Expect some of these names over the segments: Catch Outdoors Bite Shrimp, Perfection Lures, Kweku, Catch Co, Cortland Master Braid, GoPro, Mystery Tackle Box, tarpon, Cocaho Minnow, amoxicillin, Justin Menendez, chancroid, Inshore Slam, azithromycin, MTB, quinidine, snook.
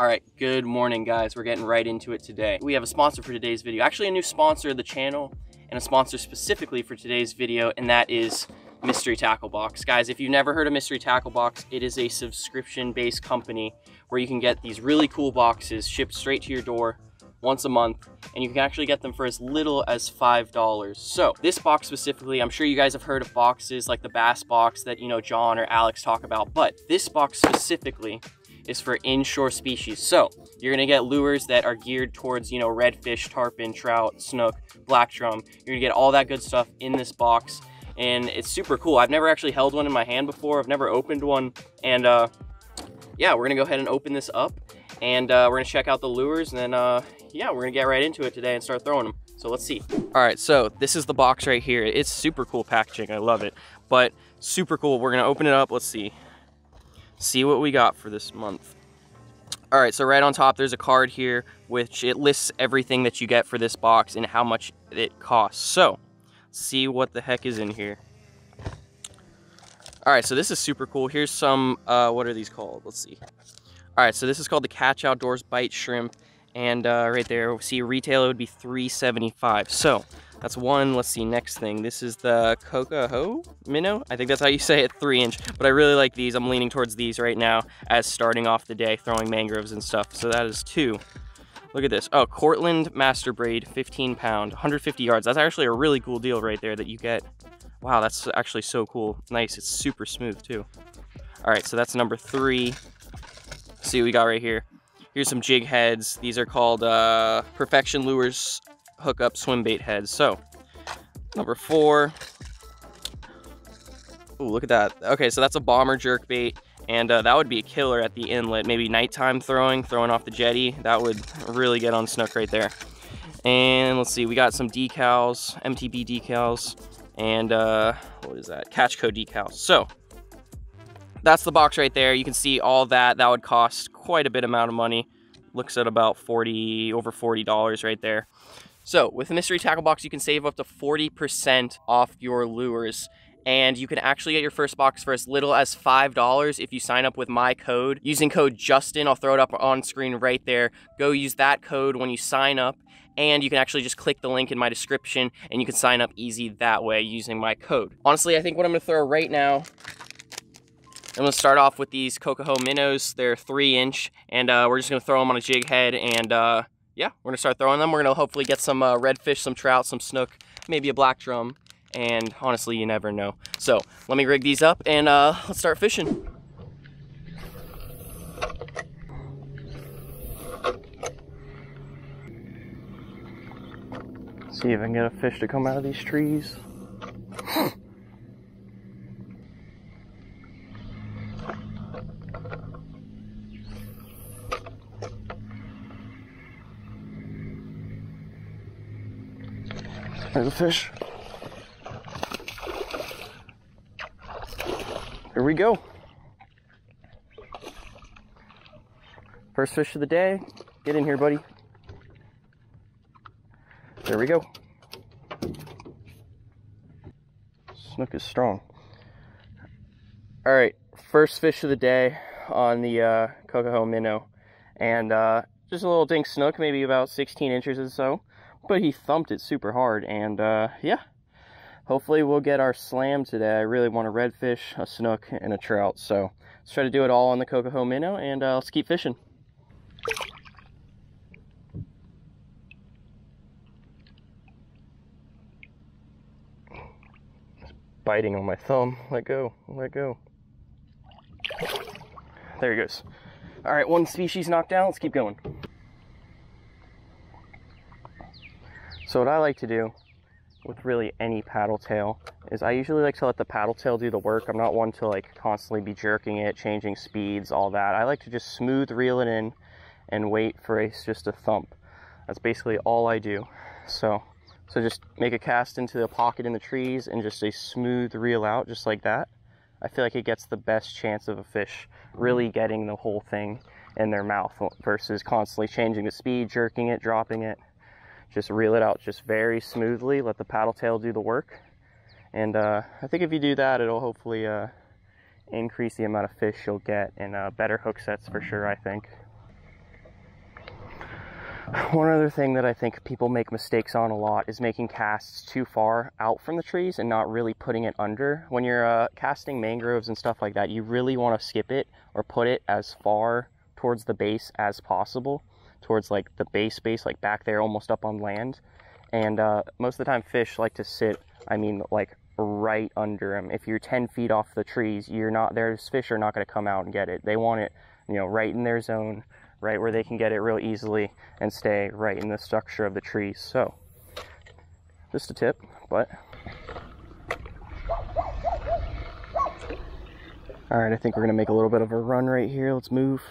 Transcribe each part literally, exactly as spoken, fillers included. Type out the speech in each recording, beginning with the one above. All right, good morning, guys. We're getting right into it today. We have a sponsor for today's video, actually a new sponsor of the channel and a sponsor specifically for today's video, and that is Mystery Tackle Box. Guys, if you've never heard of Mystery Tackle Box, it is a subscription-based company where you can get these really cool boxes shipped straight to your door once a month, and you can actually get them for as little as five dollars. So this box specifically, I'm sure you guys have heard of boxes like the bass box that, you know, John or Alex talk about, but this box specifically is for inshore species. So you're gonna get lures that are geared towards, you know, redfish, tarpon, trout, snook, black drum. You're gonna get all that good stuff in this box, and it's super cool. I've never actually held one in my hand before. I've never opened one, and uh, yeah, we're gonna go ahead and open this up, and uh, we're gonna check out the lures, and then uh, yeah, we're gonna get right into it today and start throwing them. So let's see. All right, so this is the box right here. It's super cool packaging, I love it, but super cool. We're gonna open it up, let's see. See what we got for this month. All right, so right on top, there's a card here, which it lists everything that you get for this box and how much it costs. So see what the heck is in here. All right, so this is super cool. Here's some, uh, what are these called? Let's see. All right, so this is called the Catch Outdoors Bite Shrimp. And uh, right there, see, retail, it would be three seventy-five. So that's one. Let's see, next thing. This is the Cocaho Minnow. I think that's how you say it, three inch. But I really like these. I'm leaning towards these right now as starting off the day, throwing mangroves and stuff. So that is two. Look at this. Oh, Cortland Master Braid, fifteen pound, one hundred fifty yards. That's actually a really cool deal right there that you get. Wow, that's actually so cool. Nice. It's super smooth too. All right, so that's number three. Let's see what we got right here. Here's some jig heads. These are called uh, Perfection Lures Hookup Swim Bait Heads. So, number four. Oh, look at that. Okay, so that's a bomber jerk bait, and uh, that would be a killer at the inlet. Maybe nighttime throwing, throwing off the jetty. That would really get on snook right there. And let's see, we got some decals, M T B decals, and uh, what is that? Catch Co decals. So, that's the box right there. You can see all that. That would cost quite a bit amount of money. Looks at about forty, over forty dollars right there. So with the Mystery Tackle Box, you can save up to forty percent off your lures, and you can actually get your first box for as little as five dollars if you sign up with my code. Using code Justin, I'll throw it up on screen right there. Go use that code when you sign up, and you can actually just click the link in my description, and you can sign up easy that way using my code. Honestly, I think what I'm gonna throw right now, I'm gonna start off with these Cocaho Minnows. They're three inch, and uh, we're just gonna throw them on a jig head, and uh, yeah, we're gonna start throwing them. We're gonna hopefully get some uh, redfish, some trout, some snook, maybe a black drum, and honestly, you never know. So let me rig these up, and uh, let's start fishing. See if I can get a fish to come out of these trees. There's a fish. Here we go. First fish of the day. Get in here, buddy. There we go. Snook is strong. All right, first fish of the day on the uh, Cocaho Minnow. And uh, just a little dink snook, maybe about sixteen inches or so. But he thumped it super hard, and uh, yeah, hopefully we'll get our slam today. I really want a redfish, a snook, and a trout, so let's try to do it all on the Cocaho Minnow, and uh, let's keep fishing. It's biting on my thumb. Let go, let go. There he goes. All right, one species knocked down, let's keep going. So what I like to do with really any paddle tail is I usually like to let the paddle tail do the work. I'm not one to like constantly be jerking it, changing speeds, all that. I like to just smooth reel it in and wait for it's just a thump. That's basically all I do. So, so just make a cast into the pocket in the trees and just a smooth reel out just like that. I feel like it gets the best chance of a fish really getting the whole thing in their mouth versus constantly changing the speed, jerking it, dropping it. Just reel it out just very smoothly, let the paddle tail do the work. And uh, I think if you do that, it'll hopefully uh, increase the amount of fish you'll get, and uh, better hook sets for sure, I think. One other thing that I think people make mistakes on a lot is making casts too far out from the trees and not really putting it under. When you're uh, casting mangroves and stuff like that, you really want to skip it or put it as far towards the base as possible, towards like the base base, like back there almost up on land. And uh, most of the time fish like to sit, I mean like right under them. If you're ten feet off the trees, you're not, there's fish are not going to come out and get it. They want it, you know, right in their zone, right where they can get it real easily and stay right in the structure of the trees. So just a tip, but all right, I think we're gonna make a little bit of a run right here. Let's move.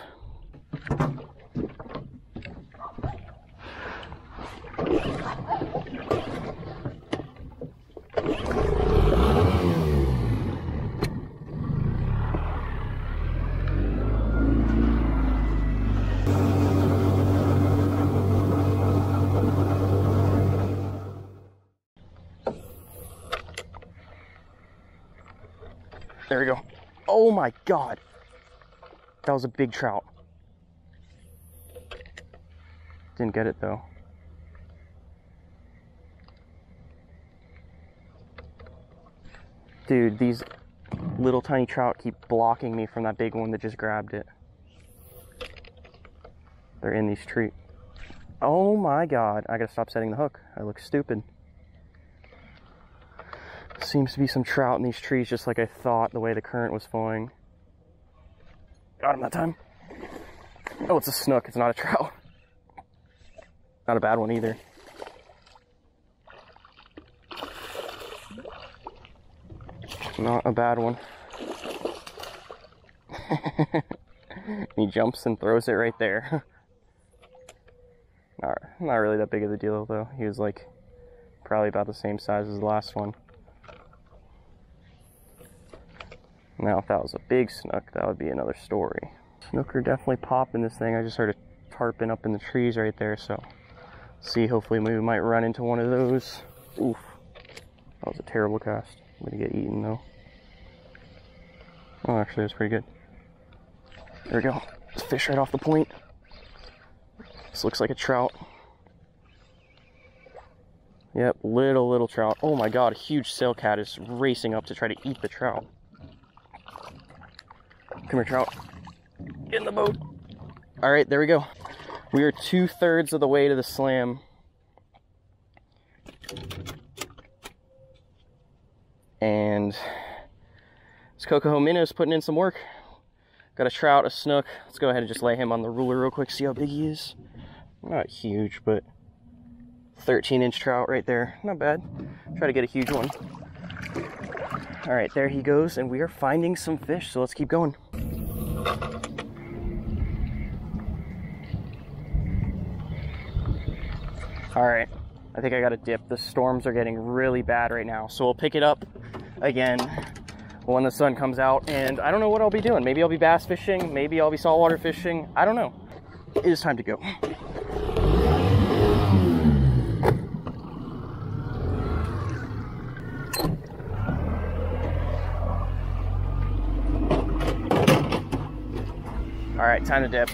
There we go. Oh my God. That was a big trout. Didn't get it though. Dude, these little tiny trout keep blocking me from that big one that just grabbed it. They're in these trees. Oh my God. I gotta stop setting the hook. I look stupid. Seems to be some trout in these trees, just like I thought, the way the current was flowing. Got him that time. Oh, it's a snook. It's not a trout. Not a bad one either. Not a bad one. He jumps and throws it right there. Not, not really that big of a deal, though. He was like probably about the same size as the last one. Now, if that was a big snook, that would be another story. Snook are definitely popping this thing. I just heard a tarpon up in the trees right there, so let's see, hopefully we might run into one of those. Oof, that was a terrible cast. I'm gonna get eaten though. Oh, actually, that's pretty good. There we go. Fish right off the point. This looks like a trout. Yep, little, little trout. Oh my God, a huge sail cat is racing up to try to eat the trout. Come here, trout. Get in the boat. All right, there we go. We are two thirds of the way to the slam. And this Cocaho Minnow is putting in some work. Got a trout, a snook. Let's go ahead and just lay him on the ruler real quick, see how big he is. Not huge, but thirteen inch trout right there. Not bad. Try to get a huge one. All right, there he goes, and we are finding some fish, so let's keep going. All right, I think I got a dip. The storms are getting really bad right now, so we'll pick it up again when the sun comes out, and I don't know what I'll be doing. Maybe I'll be bass fishing, maybe I'll be saltwater fishing. I don't know. It is time to go. All right, time to dip.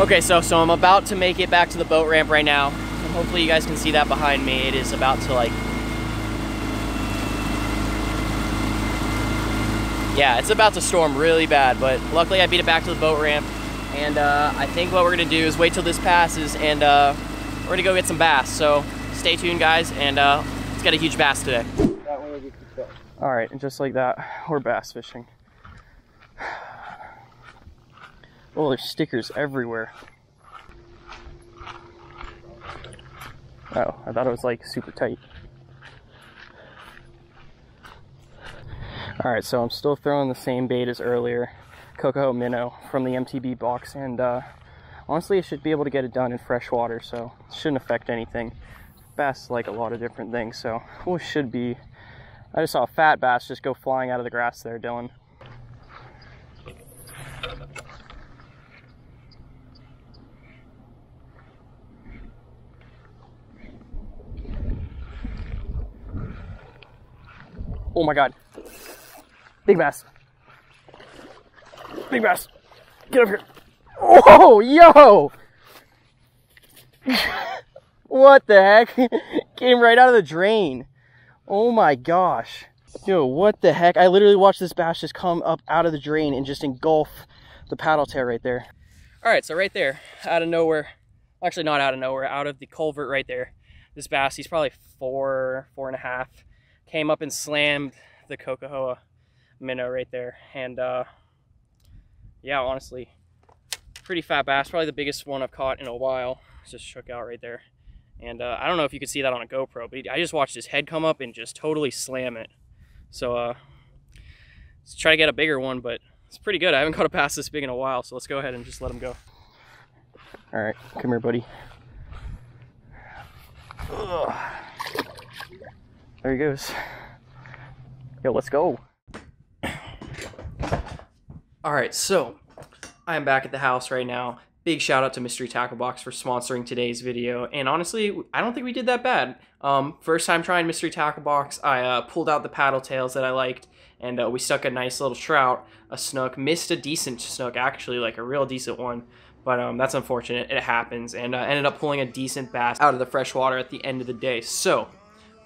Okay, so, so I'm about to make it back to the boat ramp right now. Hopefully you guys can see that behind me. It is about to like, yeah, it's about to storm really bad, but luckily I beat it back to the boat ramp. And uh, I think what we're gonna do is wait till this passes, and uh, we're gonna go get some bass. So stay tuned, guys, and uh, let's get a huge bass today. All right, and just like that, we're bass fishing. Oh, there's stickers everywhere. Oh, I thought it was like super tight. All right, so I'm still throwing the same bait as earlier, Cocaho Minnow from the M T B box, and uh, honestly, I should be able to get it done in fresh water, so it shouldn't affect anything. Bass like a lot of different things, so we should be. I just saw a fat bass just go flying out of the grass there, Dylan. Oh my God. Big bass. Big bass. Get up here. Oh, yo. What the heck? Came right out of the drain. Oh my gosh. Yo, what the heck? I literally watched this bass just come up out of the drain and just engulf the paddle tail right there. All right, so right there, out of nowhere, actually not out of nowhere, out of the culvert right there, this bass, he's probably four, four and a half, came up and slammed the Cocaho Minnow right there. And uh, yeah, honestly, pretty fat bass, probably the biggest one I've caught in a while. It's just shook out right there. And uh, I don't know if you could see that on a GoPro, but I just watched his head come up and just totally slam it. So uh, let's try to get a bigger one, but it's pretty good. I haven't caught a bass this big in a while, so let's go ahead and just let him go. All right, come here, buddy. Ugh. There he goes. Yo, let's go. All right, so I am back at the house right now. Big shout out to Mystery Tackle Box for sponsoring today's video. And honestly, I don't think we did that bad. Um, first time trying Mystery Tackle Box, I uh, pulled out the paddle tails that I liked, and uh, we stuck a nice little trout, a snook, missed a decent snook, actually, like a real decent one. But um, that's unfortunate, it happens. And I uh, ended up pulling a decent bass out of the freshwater at the end of the day. So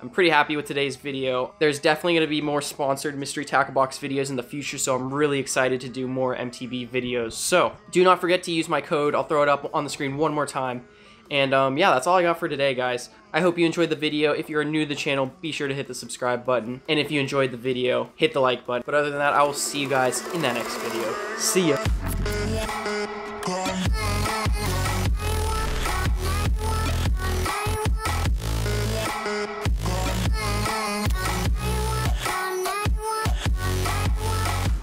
I'm pretty happy with today's video. There's definitely gonna be more sponsored Mystery Tackle Box videos in the future, so I'm really excited to do more M T B videos. So do not forget to use my code. I'll throw it up on the screen one more time. And um, yeah, that's all I got for today, guys. I hope you enjoyed the video. If you're new to the channel, be sure to hit the subscribe button. And if you enjoyed the video, hit the like button. But other than that, I will see you guys in that next video. See ya.